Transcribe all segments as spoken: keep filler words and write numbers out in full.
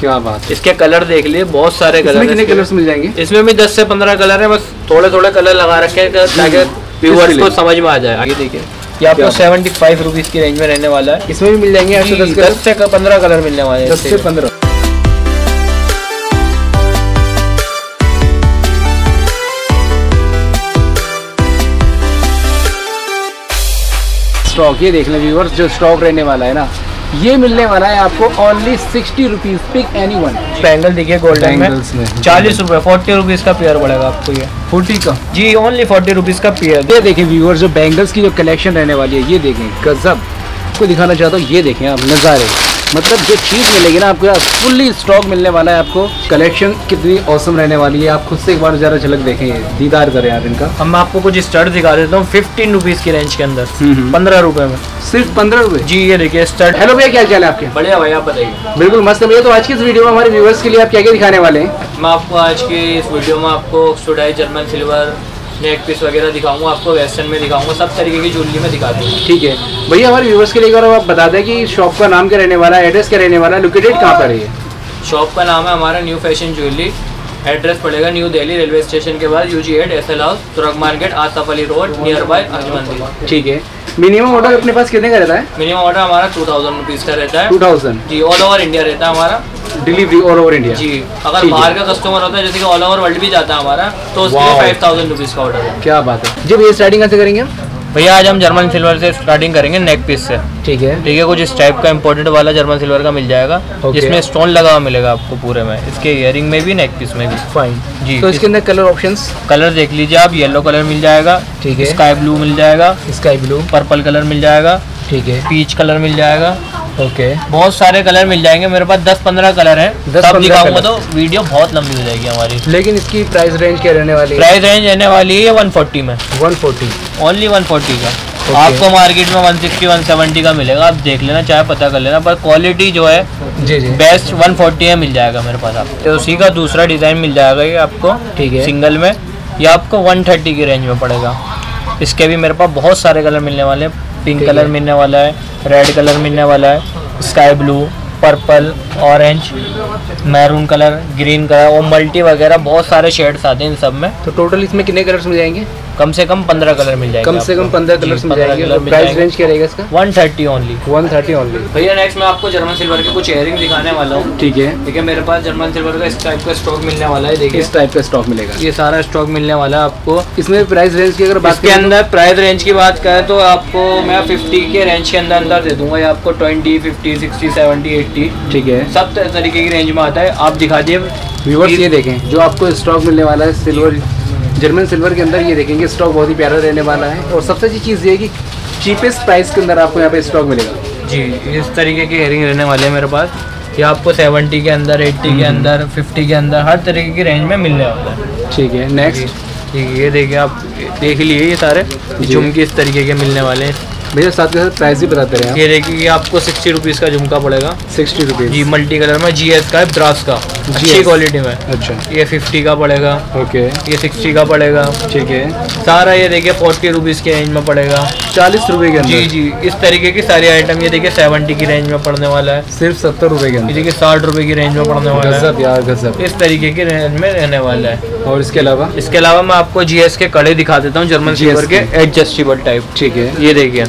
क्या बात है। इसके कलर देख लिए, बहुत सारे कलर, कितने कलर्स मिल जाएंगे इसमें भी? दस से पंद्रह कलर है, बस थोड़े थोड़े कलर लगा रखे हैं ताकि व्यूअर्स को समझ में आ जाए। आगे देखिए, ये आपको सेवेंटी फाइव रुपीज की रेंज में रहने वाला है। इसमें भी मिल जाएंगे दस से पंद्रह कलर मिलने वाले हैं, दस से पंद्रह। स्टॉक ये देख लें व्यूअर्स, जो स्टॉक रहने वाला है ना, ये मिलने वाला है आपको only sixty rupees pick any one. Bangle देखिए गोल्डन में चालीस रुपए फोर्टी रुपीज का पेयर पड़ेगा आपको, ये फोर्टी का जी, ओनली फोर्टी रुपीज का पेयर। ये देखें व्यूअर्स, जो बैंगल्स की जो कलेक्शन रहने वाली है, ये देखें गजब। आपको दिखाना चाहता हूँ, ये देखें आप नज़ारे, मतलब जो चीज़ मिलेगी ना आपको, फुल्ली स्टॉक मिलने वाला है आपको। कलेक्शन कितनी औसम रहने वाली है, आप खुद से एक बार ज़रा झलक देखें, दीदार करें आप इनका। हम आपको कुछ स्टड दिखा देता हूँ फिफ्टीन रुपीज़ की रेंज के अंदर, पंद्रह रुपये में, सिर्फ पंद्रह रुपये जी। ये देखिए स्टड। हेलो भैया, क्या चाल है आपके? बढ़िया भाई, आप बताइए। बिल्कुल मस्त भैया। तो आज की इस वीडियो में हमारे व्यूवर्स के लिए आप क्या क्या दिखाने वाले हैं? मैं आपको आज की इस वीडियो में आपको oxidise German silver neck piece वगैरह दिखाऊंगा, आपको वेस्टर्न में दिखाऊंगा, सब तरीके की ज्वेलरी में दिखा दूँगा। ठीक है भैया, हमारे व्यूवर्स के लिए अगर आप बता दें कि शॉप का नाम क्या रहने वाला है, एड्रेस क्या रहने वाला है, लोकेटेड कहाँ पर है? शॉप का नाम है हमारा न्यू फैशन ज्वेलरी, एड्रेस पड़ेगा न्यू दिल्ली रेलवे स्टेशन के बाद, UG eight S L house, तुरक market, Asaf Ali road, near by अज मंदिर। ठीक है। मिनिमम ऑर्डर अपने पास कितने का रहता है? मिनिमम ऑर्डर हमारा टू थाउजेंड रुपीज़ का रहता है। टू थाउजेंड जी, ऑल ओवर इंडिया रहता है हमारा डिलीवरी, ऑल ओवर इंडिया जी। अगर बाहर का कस्टमर होता है, जैसे कि ऑल ओवर वर्ल्ड भी जाता है हमारा, तो उसके लिए फाइव थाउजेंड रुपीज़ का ऑर्डर है। क्या बात है जी। भैया स्टार्टिंग कैसे करेंगे भैया? आज हम जर्मन सिल्वर से स्टार्टिंग करेंगे, नेक पीस से। ठीक है। ठीक है, कुछ इस टाइप का इम्पोर्टेंट वाला जर्मन सिल्वर का मिल जाएगा, जिसमें स्टोन लगा हुआ मिलेगा आपको पूरे में, इसके इयरिंग में भी, नेक पीस में भी। फाइन जी। तो इसके अंदर कलर ऑप्शंस, कलर देख लीजिए आप, येलो कलर मिल जाएगा, ठीक है, स्काई ब्लू मिल जाएगा, स्काई ब्लू, पर्पल कलर मिल जाएगा, ठीक है, पीच कलर मिल जाएगा, ओके, बहुत सारे कलर मिल जाएंगे। मेरे पास दस पंद्रह कलर है, सब दिखाऊंगा तो वीडियो बहुत लंबी हो जाएगी हमारी। लेकिन इसकी प्राइस रेंज क्या रहने वाली है? प्राइस रेंज रहने वाली है वन फोर्टी में, one forty, only one forty का। okay. आपको मार्केट में वन सिक्सटी वन सेवेंटी का मिलेगा, आप देख लेना, चाहे पता कर लेना, पर क्वालिटी जो है जी जी बेस्ट वन फोर्टी में मिल जाएगा मेरे पास आपको। तो उसी का दूसरा डिजाइन मिल जाएगा ये आपको, ठीक है, सिंगल में, यह आपको वन थर्टी की रेंज में पड़ेगा। इसके भी मेरे पास बहुत सारे कलर मिलने वाले हैं, पिंक कलर मिलने वाला है, रेड कलर मिलने वाला है, sky blue, purple, orange, maroon colour, green colour और मल्टी वगैरह, बहुत सारे शेड्स आते हैं इन सब में। तो टोटल इसमें कितने कलर्स मिल जाएंगे? कम से कम पंद्रह कलर मिल जाएंगे, कम से कम पंद्रह कलर्स मिल जाएंगे। प्राइस रेंज क्या रहेगा इसका? One thirty only, one thirty only. भैया नेक्स्ट मैं आपको जर्मन सिल्वर के कुछ इयरिंग दिखाने वाला हूँ। ठीक है। ठीक है, मेरे पास जर्मन सिल्वर का इस टाइप का स्टॉक मिलने वाला है। देखिए इस टाइप का स्टॉक मिलेगा, ये सारा स्टॉक मिलने वाला है आपको। इसमें प्राइस रेंज की अगर बात के अंदर प्राइस रेंज की बात करें तो आपको मैं फिफ्टी के रेंज के अंदर अंदर दे दूंगा, या आपको twenty, fifty, sixty, seventy, eighty, ठीक है, सब तरीके की रेंज में आता है। आप दिखा दिए व्यूअर्स, ये देखें जो आपको स्टॉक मिलने वाला है सिल्वर, जर्मन सिल्वर के अंदर। ये देखेंगे स्टॉक बहुत ही प्यारा रहने वाला है, और सबसे अच्छी चीज़ ये है कि चीपेस्ट प्राइस के अंदर आपको यहाँ पे स्टॉक मिलेगा जी। इस तरीके के इयरिंग रहने वाले हैं मेरे पास, ये आपको सत्तर के अंदर, अस्सी के अंदर, पचास के अंदर, हर तरीके की रेंज में मिलने वाला है। ठीक है, नेक्स्ट। ठीक है, ये देखिए आप, देख लिए ये सारे झुमके इस तरीके के मिलने वाले हैं भैया, साथ के साथ प्राइस भी बताते रहे हैं। ये देखिए आपको सिक्सटी रुपीज़ का झुमका पड़ेगा, सिक्सटी रुपीज़ जी, मल्टी कलर में, जी एस का, ब्रास का, अच्छी क्वालिटी में। अच्छा, ये फिफ्टी का पड़ेगा, ओके, ये सिक्सटी का पड़ेगा, ठीक है, सारा ये देखिए फोर्टी रुपीज़ के रेंज में पड़ेगा, चालीस रुपये के जी जी। इस तरीके की सारी आइटम, ये देखिए सेवेंटी की रेंज में पड़ने वाला है, सिर्फ सत्तर रुपये के, देखिए साठ रुपये की रेंज में पड़ने वाला है। गजब यार गजब, इस तरीके की रेंज में रहने वाला है। और इसके अलावा इसके अलावा मैं आपको जी एस के कड़े दिखा देता हूँ, जर्मन सिल्वर के, एडजस्टेबल टाइप। ठीक है, ये देखिए,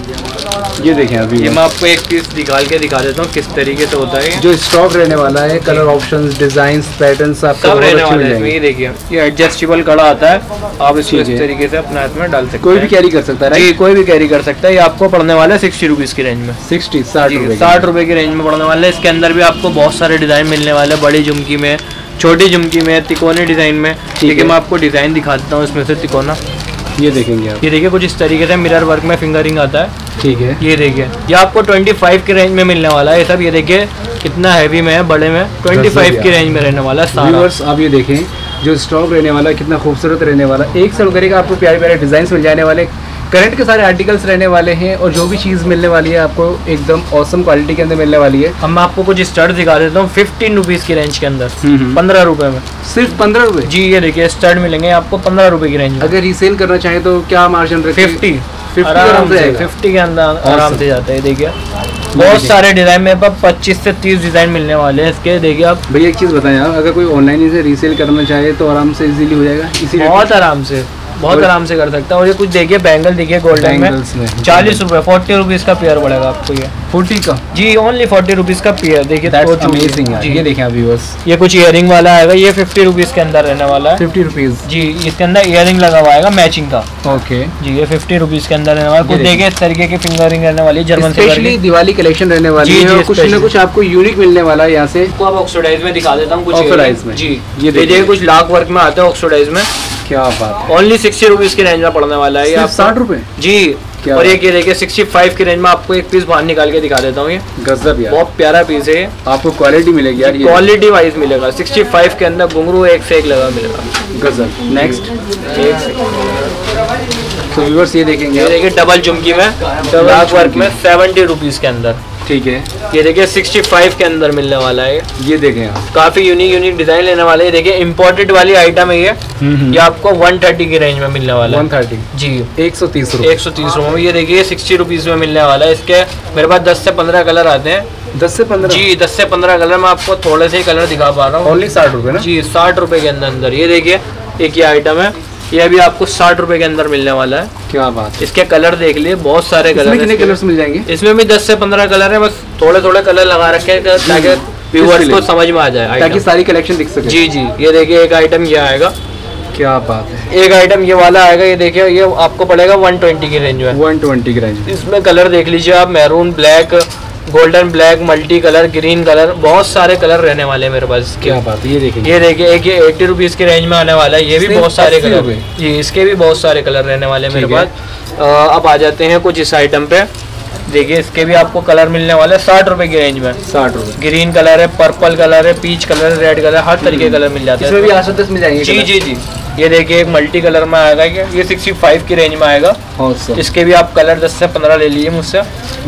ये देखें अभी ये मैं आपको एक पीस निकाल के दिखा देता हूँ किस तरीके से होता है, जो स्टॉक रहने वाला है, कलर ऑप्शंस, डिजाइन, पैटर्न सब रहने वाले हैं। ये देखिए ये एडजस्टेबल कड़ा आता है, आप इसको इस तरीके से अपने हाथ में डाल सकते हैं, कोई भी कैरी कर सकता है, कोई भी कैरी कर सकता है। ये आपको पड़ने वाला है सिक्सटी रुपीज़ की रेंज में, सिक्सटी साठ साठ रुपये की रेंज में पड़ने वाला है। इसके अंदर भी आपको बहुत सारे डिज़ाइन मिलने वाले हैं, बड़ी झुमकी में, छोटी झुमकी में, तिकोने डिज़ाइन में। ठीक है, मैं आपको डिज़ाइन दिखा देता हूँ इसमें से तिकोना, ये देखेंगे आप, ये देखिए कुछ इस तरीके से मिरर वर्क में फिंगरिंग आता है। ठीक है, ये देखिए ये आपको पच्चीस के रेंज में मिलने वाला है ये सब। ये देखिए कितना हैवी में है, बड़े में, पच्चीस की रेंज में रहने वाला है सारा। आप ये देखें जो स्टॉक रहने वाला है, कितना खूबसूरत रहने वाला, एक सर्व करेगा आपको प्यारे प्यारे डिजाइन मिल जाने वाले, करंट के सारे आर्टिकल्स रहने वाले हैं, और जो भी चीज़ मिलने वाली है आपको एकदम औसम क्वालिटी के अंदर मिलने वाली है। हम आपको कुछ स्टड दिखा देता हूँ फिफ्टीन रुपीज़ की रेंज के अंदर, पंद्रह रुपए में, सिर्फ पंद्रह रुपए जी। ये देखिए स्टड मिलेंगे आपको पंद्रह रुपए की रेंज में। अगर रीसेल करना चाहें तो क्या मार्जिन रखें? फिफ्टी फिफ्टी के अंदर आराम से जाता है। देखिए बहुत सारे डिजाइन में पच्चीस से तीस डिजाइन मिलने वाले हैं इसके। देखिए आप भैया एक चीज बताएं आप, अगर कोई ऑनलाइन इसे रीसेल करना चाहे तो आराम से इजीली हो जाएगा इसी बहुत आराम से बहुत आराम से कर सकता है। और ये कुछ देखिए बैंगल देखिए गोल्डन में चालीस रुपए फोर्टी रुपीज का पेयर पड़ेगा आपको ये फोर्टी का जी ओनली फोर्टी रुपीज का पेयर। देखिए ये देखिए अभी बस ये कुछ इयरिंग वाला आएगा ये फिफ्टी रुपीज के अंदर रहने वाला है फिफ्टी रुपीज जी इसके अंदर इयरिंग लगा हुआ आएगा मैचिंग का। ओके जी ये फिफ्टी रुपीज के अंदर रहने वाला कुछ देखिए इस तरीके की फिंगरिंग रहने वाली है जर्मन स्पेशली दिवाली कलेक्शन रहने वाली है। कुछ ना कुछ आपको यूनिक मिलने वाला है यहाँ से। आप ऑक्सीडाइज में दिखा देता हूँ कुछ ऑक्सीडाइज में जी ये देखिए कुछ लाख वर्क में आता है ऑक्सीडाइज में। क्या बात ओनली सिक्सटी रुपीज की रेंज में पड़ने वाला है साठ रुपए जी। क्या और ये देखिए सिक्सटी फाइव की रेंज में आपको एक पीस बाहर निकाल के दिखा देता हूँ। ये गजब यार बहुत प्यारा पीस है आपको क्वालिटी मिलेगी यार क्वालिटी वाइज मिलेगा। सिक्सटी फाइव के अंदर घुंगरू एक से एक लगा मिलेगा गजब। नेक्स्ट तो व्यूअर्स ये देखेंगे ये देखिए डबल झुमकी में डबल वर्क में सेवेंटी रुपीज के अंदर ठीक है। ये देखिए सिक्सटी फाइव के अंदर मिलने वाला है। ये देखें आप काफी यूनिक यूनिक डिजाइन लेने वाले हैं। देखिए इम्पोर्टेड वाली आइटम है ये ये आपको एक सौ तीस की रेंज में मिलने वाला है एक सौ तीस जी एक सौ तीस रुपए एक सौ तीस रुपए में। ये देखिए साठ रुपीस में मिलने वाला है। इसके मेरे पास दस से पंद्रह कलर आते हैं दस से पंद्रह जी दस से पंद्रह कलर में आपको थोड़े से ही कलर दिखा पा रहा हूँ ओनली साठ रुपए ना जी साठ रुपए के अंदर। ये देखिए एक ये आइटम है ये भी आपको साठ रुपए के अंदर मिलने वाला है। क्या बात है इसके कलर देख लिए बहुत सारे कलर कितने कलर्स मिल जाएंगे इसमें भी दस से पंद्रह कलर है बस थोड़े थोड़े कलर लगा रखे हैं ताकि व्यूअर्स को समझ में आ जाए ताकि सारी कलेक्शन दिख सके जी जी। ये देखिए एक आइटम ये आएगा क्या बात है एक आइटम ये वाला आएगा ये देखिए ये आपको पड़ेगा एक सौ बीस की रेंज में एक सौ बीस की रेंज। इसमें कलर देख लीजिए आप maroon black golden black multi colour green colour बहुत सारे कलर रहने वाले हैं मेरे पास। क्या बात है ये देखिए ये देखिए एक ये अस्सी रुपीस की रेंज में आने वाला है ये भी बहुत सारे कलर जी इसके भी बहुत सारे कलर रहने वाले हैं मेरे पास। अब आ जाते हैं कुछ इस आइटम पे देखिए इसके भी आपको कलर मिलने वाले हैं साठ रुपए की रेंज में साठ रुपए ग्रीन कलर है पर्पल कलर है पीच कलर है रेड कलर हर तरीके के कलर मिल जाते हैं जी जी जी। ये देखिए एक मल्टी कलर में आएगा ये पैंसठ की रेंज में आएगा इसके भी आप कलर दस से पंद्रह ले लीजिए मुझसे।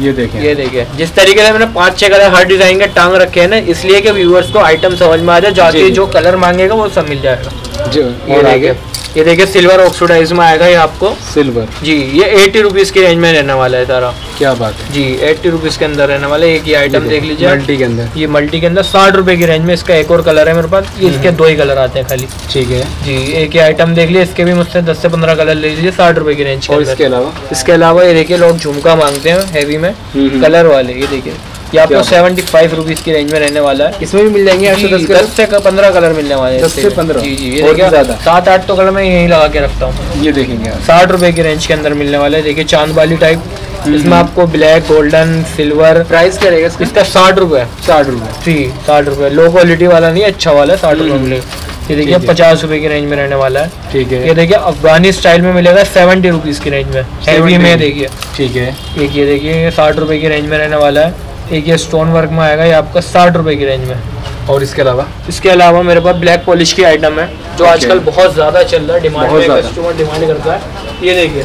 ये देखिए ये देखिए जिस तरीके से मैंने पांच छह कलर हर डिजाइन के टांग रखे हैं ना इसलिए कि व्यूअर्स को आइटम समझ में आ जाए जाके जो कलर मांगेगा वो सब मिल जाएगा जी। ये देखिए ये देखिए सिल्वर ऑक्सीडाइज में आएगा ये आपको सिल्वर जी ये एटी रुपीज की रेंज में रहने वाला है सारा। क्या बात है जी एट्टी रुपीज के अंदर रहने वाला है। एक ये आइटम देख लीजिए मल्टी के अंदर ये मल्टी के अंदर साठ रुपए की रेंज में इसका एक और कलर है मेरे पास इसके दो ही कलर आते हैं खाली ठीक है जी। एक ये आइटम देख लीजिए इसके भी मुझसे दस से पंद्रह कलर ले लीजिए साठ रुपए की रेंज। और इसके अलावा इसके अलावा ये देखिए लोग झुमका मांगते हैं हैवी में कलर वाले ये देखिए ये आपको सेवेंटी फाइव रुपीज की रेंज में रहने वाला है। इसमें भी मिल जाएंगे दस से पंद्रह कलर मिलने वाले हैं दस से पंद्रह जी जी। ये देखिए सात आठ तो कलर मैं यही लगा के रखता हूँ। ये देखेंगे साठ रुपए की रेंज के अंदर मिलने वाले है देखिए चांद वाली टाइप इसमें आपको ब्लैक गोल्डन सिल्वर प्राइस क्या रहेगा इसका साठ रुपए साठ रुपए जी साठ रुपए लो क्वालिटी वाला नहीं अच्छा वाला साठ रुपए। ये देखिए पचास रुपए की रेंज में रहने वाला है ठीक है। ये देखिए अफगानी स्टाइल में मिलेगा सेवेंटी रुपीज की रेंज में हैवी में देखिए ठीक है। एक ये देखिए साठ रुपए की रेंज में रहने वाला है। एक ये स्टोन वर्क में आएगा ये आपका साठ रुपए की रेंज में। और इसके अलावा इसके अलावा मेरे पास ब्लैक पॉलिश की आइटम है जो okay. आजकल बहुत ज्यादा चल रहा है डिमांड में कस्टमर डिमांड करता है। ये देखिए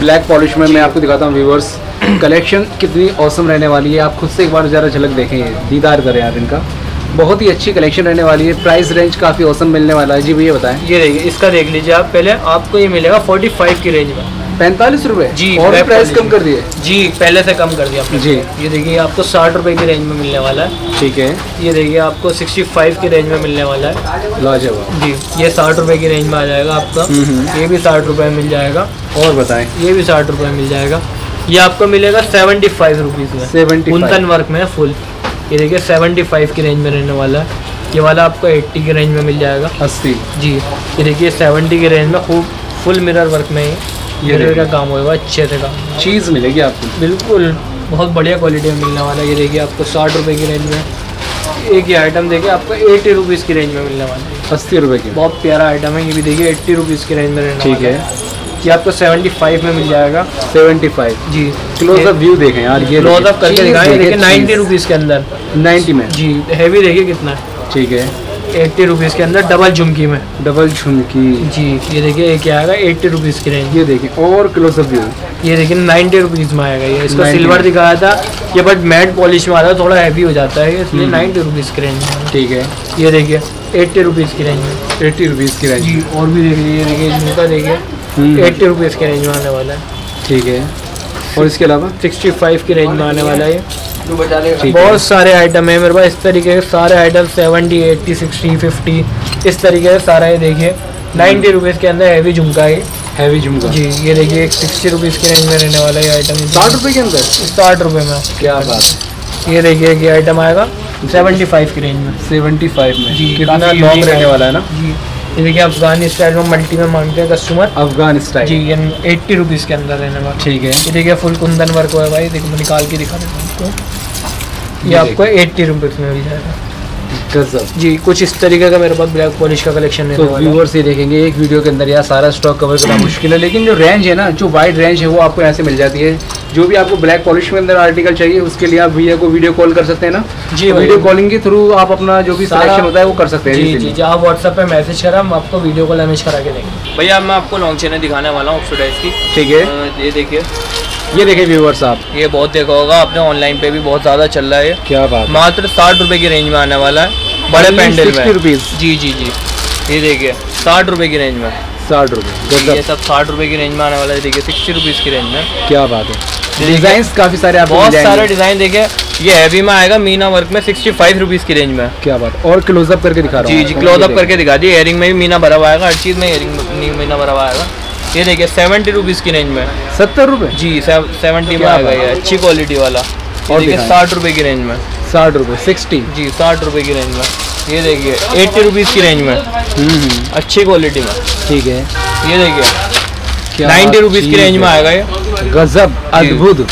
ब्लैक पॉलिश में मैं आपको दिखाता हूँ व्यूअर्स कलेक्शन कितनी औसम रहने वाली है। आप खुद से एक बार ज़रा झलक देखें दीदार करें आप इनका बहुत ही अच्छी कलेक्शन रहने वाली है प्राइस रेंज काफ़ी औसम मिलने वाला है जी भैया बताएं। ये देखिए इसका देख लीजिए आप पहले आपको ये मिलेगा फोर्टी फाइव की रेंज में पैंतालीस रुपए जी और प्राइस कम कर दिए जी पहले से कम कर दिया आपने जी। ये देखिए आपको साठ रुपए की रेंज में मिलने वाला है ठीक है। ये देखिए आपको सिक्सटी फाइव की रेंज में मिलने वाला है लाजवाब जी ये साठ रुपए की रेंज में आ जाएगा आपका ये भी साठ रुपए मिल जाएगा। और बताएं ये भी साठ रुपए मिल जाएगा। ये आपको मिलेगा सेवेंटी फाइव रुपीज में सेवेंटी कुंदन वर्क में फुल ये देखिए सेवेंटी फाइव की रेंज में रहने वाला है। ये वाला आपको एट्टी की रेंज में मिल जाएगा अस्सी जी। ये देखिए सेवेंटी की रेंज में खूब फुल मिरर वर्क में ये का काम होगा अच्छे से काम चीज़ मिलेगी आपको बिल्कुल बहुत बढ़िया क्वालिटी में मिलने वाला है। ये देखिए आपको साठ रुपए की रेंज में। एक ही आइटम देखिए आपको एटी रुपीज़ की रेंज में मिलने वाला है अस्सी रुपए की बहुत प्यारा आइटम है। ये भी देखिए एट्टी रुपीज़ की रेंज में रहने ठीक है। ये आपको सेवेंटी फाइव में मिल जाएगा सेवेंटी फाइव जी। क्लोज अप व्यू देखें यार ये क्लोज अप करके दिखाएँ देखिए नाइन्टी रुपीज़ के अंदर नाइन्टी में जी हैवी देखिए कितना है ठीक है एट्टी रुपीज के अंदर डबल झुमकी में डबल झुमकी जी। ये देखिए एक आएगा एट्टी रुपीज की रेंज। ये देखिए और क्लोजअप व्यू ये देखिए नाइन्टी रुपीज में आएगा ये इसका सिल्वर दिखाया था ये बट मैट पॉलिश में आता है थोड़ा हैवी हो जाता है इसलिए नाइन्टी रुपीज की रेंज में ठीक है। ये देखिए एट्टी रुपीज की रेंज में एट्टी रुपीज की रेंज जी। और भी देखिए ये देखिए झुमका देखिए एट्टी रुपीज के रेंज में आने वाला है ठीक है। और इसके अलावा सिक्सटी फाइव की रेंज में आने वाला है ये। बहुत सारे आइटम है मेरे पास इस तरीके के, सारे item seventy eighty sixty fifty इस तरीके से सारा ये देखिए। नाइन्टी रुपीज़ के अंदर हैवी झुमका है, हैवी झुमका जी। ये देखिए एक सिक्सटी रुपीज़ की रेंज में रहने वाला ये आइटम, साठ रुपये के अंदर, साठ रुपये में। क्या बात है। ये देखिए कि आइटम आएगा सेवेंटी फाइव की रेंज में, सेवेंटी फाइव में जी। कितना लॉन्ग रहने वाला है ना जी। ये देखिए अफगान स्टाइल में मल्टी में मांगते हैं कस्टमर, अफगान स्टाइल जी। ये एट्टी रुपीज़ के अंदर रहने वाला, ठीक है। ये देखिए फुल कुंदन वर्क हुआ है भाई, देखो निकाल के दिखा देता हूँ आपको। ये आपको एट्टी रुपीज़ में मिल जाएगा जी। कुछ इस तरीके का मेरे पास ब्लैक पॉलिश का कलेक्शन है। तो व्यूअर्स ये देखेंगे एक वीडियो के अंदर यार सारा स्टॉक कवर करना मुश्किल है, लेकिन जो रेंज है ना, जो वाइड रेंज है वो आपको यहाँ से मिल जाती है। जो भी आपको ब्लैक पॉलिश के अंदर आर्टिकल चाहिए उसके लिए आप भैया को वीडियो कॉल कर सकते हैं ना जी। वीडियो कॉलिंग के थ्रू आप अपना जो भी सिलेक्शन होता है वो कर सकते हैं जी। आप व्हाट्सएप पे मैसेज करा, हम आपको वीडियो कॉल मैसेज करा के देंगे। भैया मैं आपको लॉन्ग चेन दिखाने वाला हूँ ऑक्सीडाइज की, ठीक है। ये देखिए, ये देखिए व्यूअर्स आप, ये बहुत देखा होगा आपने, ऑनलाइन पे भी बहुत ज़्यादा चल रहा है। क्या बात। मात्र साठ रुपये की रेंज में आने वाला है, बड़े पैंडल में रुपीज़ जी जी जी। ये देखिए साठ रुपये की रेंज में, साठ रुपये ये सब साठ रुपये की रेंज में आने वाला है। देखिए सिक्सटी रुपीज़ की रेंज में। क्या बात है। डिज़ाइन काफ़ी सारे, आप बहुत सारे डिज़ाइन देखिए। ये हैवी में आएगा मीना वर्क में, सिक्सटी फाइव रुपीज़ की रेंज में। क्या बात। और क्लोजअप करके दिखा रहा हूँ जी जी, क्लोजअप करके दिखा दी। एयरिंग में भी मीना भरा हुआ आएगा, हर चीज़ में एयरिंग मीना भरा हुआ आएगा। ये देखिए सेवेंटी रुपीज़ की रेंज में, सत्तर रुपये जी, सेवेंटी में आ गया ये अच्छी क्वालिटी वाला। और देखिए साठ रुपये की रेंज में, साठ रुपये सिक्सटी जी, साठ रुपये की रेंज में। ये देखिए एट्टी रुपीज़ की रेंज में, अच्छी क्वालिटी में, ठीक है। ये देखिए नाइन्टी रुपीज़ की रेंज में आएगा ये, गजब अद्भुत।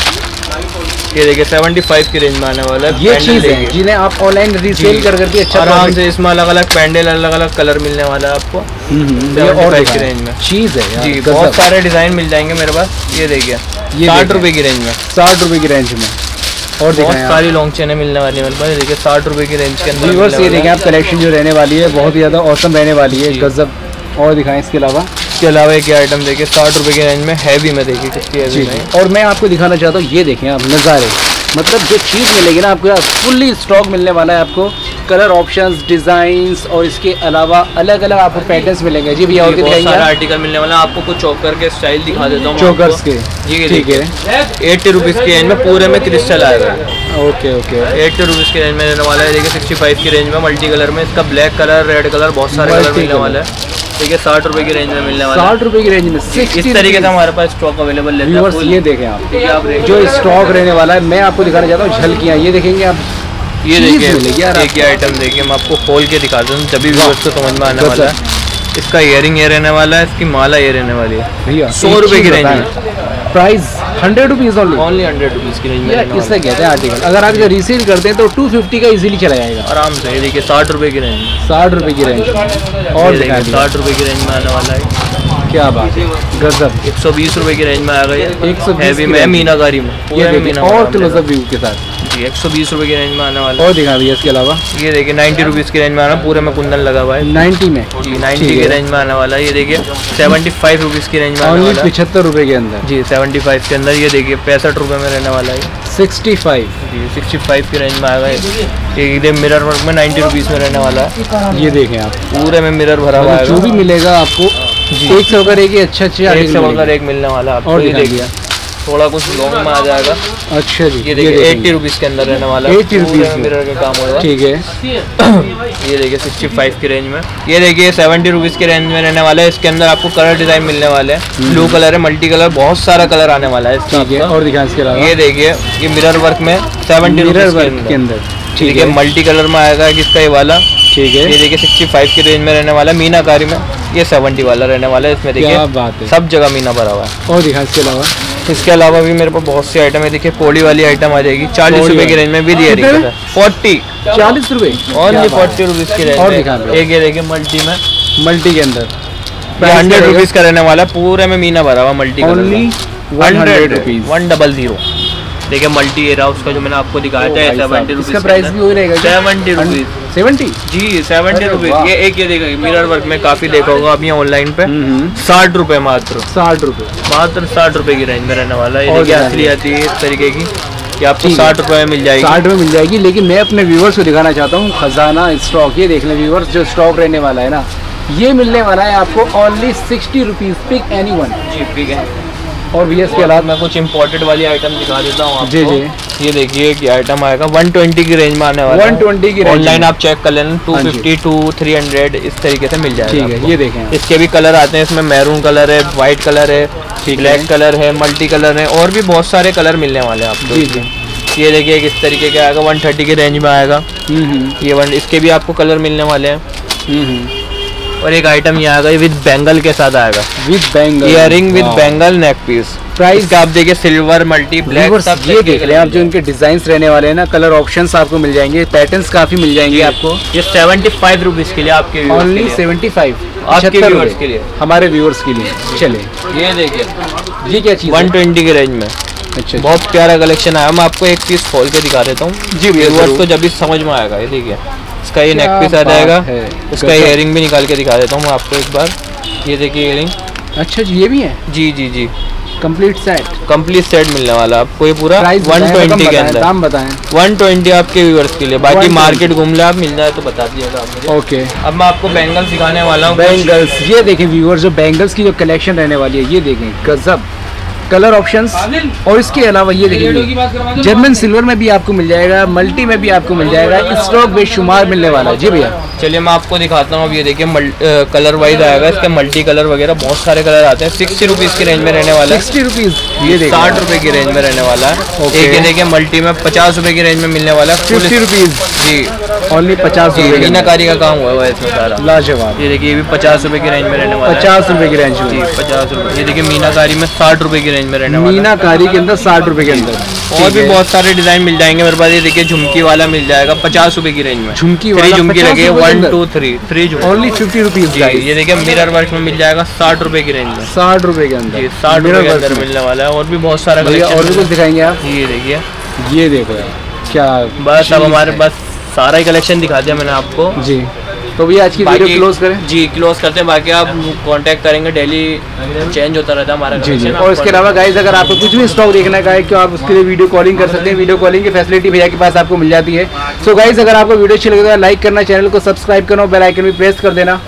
ये देखिए सेवेंटी फाइव की रेंज में आने वाला है। ये चीज़ है जिन्हें आप ऑनलाइन रीसेल कर करके अच्छा आराम से, इसमें अलग अलग पैंडल, अलग अलग कलर मिलने वाला है आपको। सेवेंटी फाइव की रेंज में चीज़ है जी, बहुत सारे डिज़ाइन मिल जाएंगे मेरे पास। ये देखिए साठ रुपये की रेंज में, साठ रुपये की रेंज में। और बहुत सारी लॉन्ग चेनें मिलने वाली है मेरे पास। देखिए साठ रुपये की रेंज के अंदर ये देखिए आप कलेक्शन जो रहने वाली है बहुत ही ज़्यादा औसम रहने वाली है, गजब। और दिखाएँ इसके अलावा, इसके अलावा एक आइटम देखिए साठ रुपये की रेंज में, हैवी में देखिए कितनी हैवी में। और मैं आपको दिखाना चाहता हूँ, ये देखें आप नज़ारे, मतलब जो चीज़ मिलेगी ना आपको फुल्ली स्टॉक मिलने वाला है आपको। कलर ऑप्शंस, डिज़ाइंस और इसके अलावा अलग अलग आपको पैटर्न्स मिलेंगे जी भैया। और बहुत सारा आर्टिकल मिलने वाला है आपको। कुछ चौकर के स्टाइल दिखा देता हूँ, चौकर्स के जी, ठीक है। एट्टी रुपीज़ की रेंज में पूरे में क्रिस्टल आएगा, ओके ओके। एट्टी रुपीज़ की रेंज में रहने वाला है। देखिए सिक्सटी फाइव की रेंज में मल्टी कलर में, इसका ब्लैक कलर, रेड कलर, बहुत सारे कलर मिलने वाला है। ठीक है साठ रुपये की रेंज में मिलने वाला, साठ रुपये की रेंज में। इस तरीके से हमारे पास स्टॉक अवेलेबल है व्यूअर्स। ये देखें आप जो स्टॉक रहने वाला है, मैं आपको दिखाना चाहता हूँ झलकियाँ। ये देखेंगे आप, ये देखिए एक आइटम देखिए, मैं आपको खोल के दिखाता हूँ तभी व्यूअर्स को समझ में आने वाला है। इसका इयरिंग ये रहने वाला है, इसकी माला ये रहने वाली है भैया, सौ रुपये की रेंज में। Price hundred rupees only, only hundred rupees की रेंज में। इससे कहते हैं आर्टिकल, अगर आप जो रीसेल करते हैं तो टू फिफ्टी का इजीली चला जाएगा आराम से। देखिए साठ रुपये की रेंज, साठ रुपये की रेंज। और साठ रुपये की रेंज में आने वाला है। क्या बात है, गजब। एक सौ बीस रुपये की रेंज में आ गई, एक सौ हैवी में, मीनाकारी में, और क्लोजअप व्यू के साथ जी। एक सौ बीस रुपये की रेंज में आने वाला है। और दिखा दिया इसके अलावा, ये देखिए नाइन्टी रुपीज़ की रेंज में आना, पूरे में कुंदन लगा हुआ है, नाइन्टी में जी, नाइन्टी की रेंज में आने वाला है। ये देखिए सेवेंटी फाइव रुपीज़ की रेंज में आने वाला है, पचहत्तर रुपये के अंदर जी, सेवेंटी फाइव के अंदर। ये देखिए पैंसठ रुपये में रहने वाला है, सिक्सटी फाइव जी, सिक्सटी फाइव की रेंज में आएगा। एकदम मिरर वर्क में नाइन्टी रुपीज़ में रहने वाला है। ये देखें आप पूरे में मिरर भरा हुआ है, जो भी मिलेगा आपको एक सौ का एक ही अच्छा अच्छा एक सौ का एक मिलने वाला है। और ये देखिए थोड़ा कुछ लॉन्ग में आ जाएगा, अच्छा जी। ये देखिए एट्टी रुपीज़ के अंदर रहने वाला, एट्टी रुपीज़ मिरर का काम होगा, ठीक है। ये देखिए सिक्सटी फाइव की रेंज में, ये देखिए सेवेंटी रुपीज़ की रेंज में रहने वाला है। इसके अंदर आपको कलर डिज़ाइन मिलने वाले हैं, ब्लू कलर है, मल्टी कलर, बहुत सारा कलर आने वाला है इसका। और दिखाएं इसके अलावा, ये देखिए ये मिरर वर्क में सेवेंटी रुपीज़ के अंदर, ठीक है। मल्टी कलर में आएगा किसका ये वाला, ठीक है। ये देखिए सिक्सटी फाइव की रेंज में रहने वाला, मीनाकारी में ये सेवेंटी वाला रहने वाला है। इसमें देखिए सब जगह मीना भरा हुआ है। और दिखाएं इसके अलावा, इसके अलावा भी मेरे पास बहुत सी आइटम है। देखिए पोली वाली आइटम आ जाएगी, चालीस रुपए की रेंज में भी दिया जाएगा, फोर्टी चालीस रुपए ओनली, फोर्टी रुपीज़ की रेंज में। एक ये देखिए मल्टी में, मल्टी के अंदर हंड्रेड रुपीज़ का रहने वाला, पूरे में मीना भरा हुआ, multi hundred rupees one double zero. देखिए मल्टी एरा उसका जो मैंने आपको दिखाया था, सेवेंटी रुपीज़ प्राइस भी हो रहेगा, सेवेंटी रुपीज़ सेवेंटी जी, सेवेंटी रुपीज़। ये एक ये देखिए मिरर वर्क में काफ़ी देखा होगा आप ये ऑनलाइन पे, साठ रुपये मात्र, साठ रुपये मात्र, साठ रुपये की रेंज में रहने वाला है। ये असली आती है इस तरीके की, कि आपको साठ रुपये में मिल जाएगी, साठ में मिल जाएगी। लेकिन मैं अपने व्यूवर्स को दिखाना चाहता हूँ खजाना स्टॉक। ये देख लें व्यूवर्स, जो स्टॉक रहने वाला है ना, ये मिलने वाला है आपको only sixty rupees, pick any one जी, पिक एनी और वी एस के अलावा मैं कुछ इम्पोर्टेड वाली आइटम दिखा देता हूँ आपको। जी जी, ये देखिए कि आइटम आएगा वन ट्वेंटी की रेंज में आने वाला, वन ट्वेंटी की ऑनलाइन आप चेक कर लेना, two fifty two three hundred इस तरीके से मिल जाएगा। ठीक है, ये देखें इसके भी कलर आते हैं, इसमें मैरून कलर है, वाइट कलर है, ब्लैक कलर है, मल्टी कलर है, और भी बहुत सारे कलर मिलने वाले हैं आपको। जी जी, ये देखिए किस तरीके का आएगा, वन थर्टी की रेंज में आएगा ये वन, इसके भी आपको कलर मिलने वाले हैं। और एक आइटम ये आएगा, ये विद बैंगल के साथ आएगा, with bangle earring with bangle neck piece. Price आप देखिए सिल्वर मल्टी ब्लैक सब ये देख लें आप, जो इनके डिजाइन्स रहने वाले हैं ना, कलर ऑप्शंस आपको मिल जाएंगे, पैटर्न्स काफी मिल जाएंगे आपको। ये सेवेंटी फाइव रुपीज के लिए आपके, ओनली सेवेंटी फाइव आपके व्यूअर्स के लिए, हमारे व्यूअर्स के लिए। चले ये देखिए, ये क्या चीज वन ट्वेंटी की रेंज में। अच्छा, बहुत प्यारा कलेक्शन आया। मैं आपको एक पीस खोल के दिखा देता हूँ जी, व्यूअर्स को जब भी समझ में आएगा। ये देखिए इसका ये नेक पीस आ जाएगा, इसका इयरिंग भी निकाल के दिखा देता हूँ आपको एक बार। ये देखिए इयरिंग, अच्छा जी ये भी है जी जी जी, कंप्लीट सेट, कंप्लीट सेट मिलने वाला आपको। ये पूरा वन ट्वेंटी के अंदर, दाम बताएं वन ट्वेंटी आपके व्यूअर्स के लिए, बाकी मार्केट घूम ले आप, मिल जाए तो बता दीजिएगा आप मुझे। ओके, अब मैं आपको बैंगल्स दिखाने वाला हूँ। बैंगल्स ये देखें व्यूअर्स, जो बैंगल्स की जो कलेक्शन रहने वाली है ये देखें, गजब कलर ऑप्शंस। और इसके अलावा ये देखिए जर्मन सिल्वर में भी आपको मिल जाएगा, मल्टी में भी आपको मिल जाएगा, स्टॉक बेशुमार मिलने वाला है। जी भैया चलिए मैं आपको दिखाता हूँ। अब ये देखिए कलर वाइज आएगा, इसके मल्टी कलर वगैरह बहुत सारे कलर आते हैं। सिक्सटी रुपीज़ की रेंज में रहने वाला है, सिक्सटी रुपीज़ ये साठ रुपये की रेंज में रहने वाला है। एक ये देखिए मल्टी में पचास रुपये की रेंज में मिलने वाला है, फिफ्टी रुपीज़ जी ओनली, पचास रुपये मीनाकारी का काम हुआ है इसमें सारा, लाजवाब। ये देखिए ये भी पचास रुपये की रेंज में रहने वाला है, पचास रुपये की रेंज में जी, पचास रुपये। ये देखिए मीनाकारी में साठ रुपये की रेंज में रहने वाला, मीनाकारी के अंदर साठ रुपये के अंदर। और भी बहुत सारे डिजाइन मिल जाएंगे मेरे पास। ये देखिए झुमकी वाला मिल जाएगा पचास रुपये की रेंज में, झुमकी वाला झुमकी लगे one two three three only fifty rupees. ये देखिए मिरर वर्क में मिल जाएगा साठ रुपए की रेंज में, साठ रुपए के अंदर, साठ रुपए के अंदर मिलने वाला है। और भी बहुत सारा कलेक्शन, और भी कुछ दिखाएंगे आप। ये देखिए ये देखो क्या, बस अब हमारे पास सारा ही कलेक्शन दिखा दिया मैंने आपको जी। तो भैया आज की वीडियो क्लोज करें जी, क्लोज करते हैं, बाकी आप कांटेक्ट करेंगे, डेली चेंज होता रहता है हमारा जी जी। और इसके अलावा गाइस अगर आपको कुछ भी स्टॉक देखना है तो आप उसके लिए वीडियो कॉलिंग कर सकते हैं, वीडियो कॉलिंग की फैसिलिटी भैया के पास आपको मिल जाती है। सो गाइस अगर आपको वीडियो अच्छी लगे तो लाइक करना, चैनल को सब्सक्राइब करना, बेल आइकन भी प्रेस कर देना।